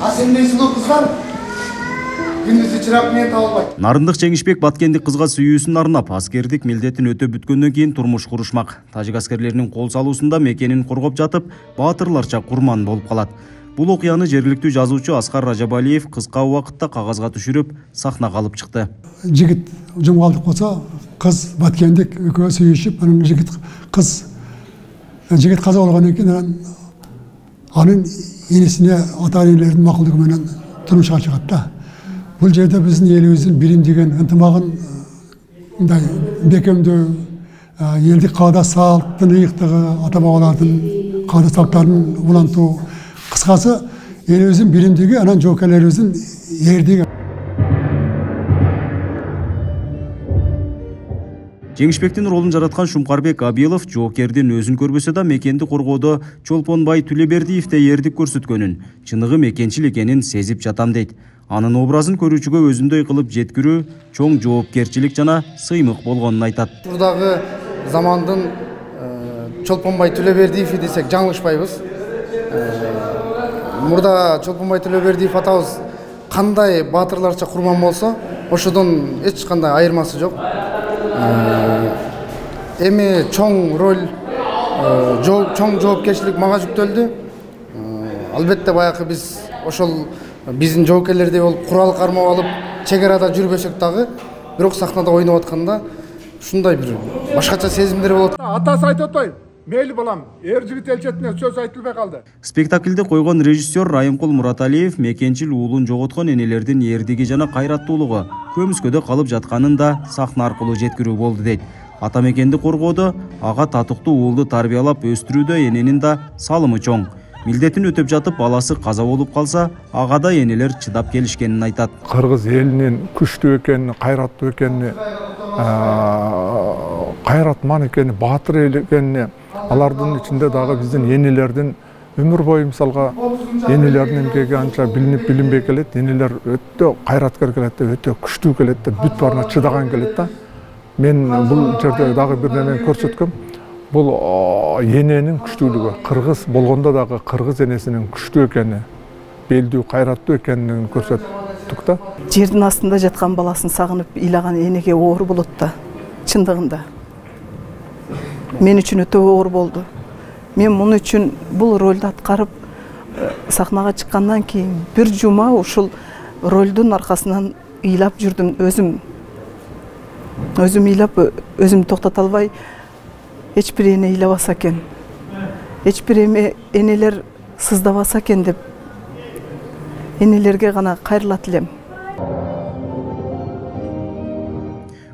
Narındық Жеңишбек Баткендік қызға сүйісін арнап, аскердік милдетін өтіп бүткеннен кейін турмуш құрышмақ. Тажик аскерлерінің қол салусында мекенін қорғап жатып, батырларша құрман болып қалады. Бұл оқиғаны жергілікті жазушы Аскар Рajabaliyev қысқа уақытта қағазға түшіріп, сахнаға алып шықты. Жігіт жұмғалдық болса, қыз Баткендік өкеуі сүйісіп, жігіт қаза болғаннан кейін, аның енесіне ата-енелердің мақұлдығымен тұрмышқа шығады. Bu yerde bizim elimizin birindiğin ıntımağın bekimde yeldik qada saltını yıktığı atabağalarının qada saltlarının ulantı kıskası elimizin birindiği anan jokerlerimizin yerdiği. Жеңишбектин ролун жараткан Шумкарбек Абийелов жокердин өзүн көрбөсө да мекенди коргоодо Чолпонбай Тюлебердиевте эрдик көрсөткөнүн, чыныгы мекенчил экенин сезип жатам дейт. Анын образын көрүүчүгө өзүндөй кылып жеткирүү чоң жоопкерчилик жана сыймык болгонун айтат. Турдагы замандын Чолпонбай Тюлебердиев десек жаңылышпайбыз. Мурда Чолпонбай Тюлебердиев атабыз кандай батырларча курман болсо, ошодон эч кандай айырмасы жок. Эми чоң роль, чоң жоопкерчилик мага жүктөлдү. Албетте баягы биз ошол биздин жоокерлердей болуп курал кармап алып, чегерада жүрбөсөк дагы, бирок сахнада ойноп атканда ушундай бир башкача сезимдер болот. Атасы айтып атпайбы? Мейли балам, эр жигит элчетине сөз айтылбай калды. Спектакльди койгон режиссер Райымкул Мураталиев мекенчил уулун жоготкон энелердин эрдиги жана кайраттуулугу көмүскөдө калып жатканын да сахна аркылуу жеткирүү болду дейт. Ата мекенди коргоодо ага татыктуу уулду тарбиялап өстүрүүдө эненин да салымы чоң. Милдетин өтөп жатып баласы каза болуп калса, ага да энелер чыдап келишкенин айтат. Кыргыз элинин күчтүү экенин, кайраттуу экенин, кайратман экенин, батыр экенин, алардын ичинде дагы биздин энелердин өмүр бою мисалга энелердин эмгеги анча билинип билинбей келет. Энелер өтө кайраткер келет да, өтө күчтүү келет да, бүт баарына чыдаган келет да. Мен бул жерде дагы бир нерсени көрсөткөм. Бұл ененің күштілігі, қырғыз болғанда дағы қырғыз енесінің күшті екені, белдеу қайратты екенін көрсеттік та. Жердің астында жатқан баласын сағынып, илаған енеге оор болот та, шындығында. Мен үшін өте оор болды. Мен мұны үшін бұл рөлді атқарып, сахнаға шыққаннан кейін бір жұма ушул рөлдің арқасынан илап жүрдім өзім. Өзім илап, өзім тоқтата албай, hiçbir ene ilavasaken, hiçbir eneler sızdavasaken de enelerge gana kayrılatılem.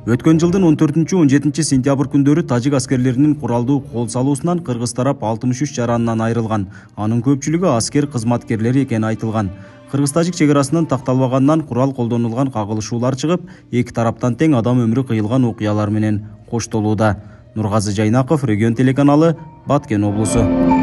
Өткөн жылдын 14-17 сентябрь күндөрү тажик аскерлеринин куралдуу кол салуусунан кыргыз тарап 63 жаранынан айрылган. Анын көпчүлүгү аскер кызматкерлери экени айтылган. Кыргыз-тажик чекарасынан такталбагандан курал колдонулган кагылышуулар чыгып, эки тараптан тең адам өмүрү кыйылган окуялар менен коштолууда. Nurgazı Jaynakov, Region Telekanalı, Batken oblusu.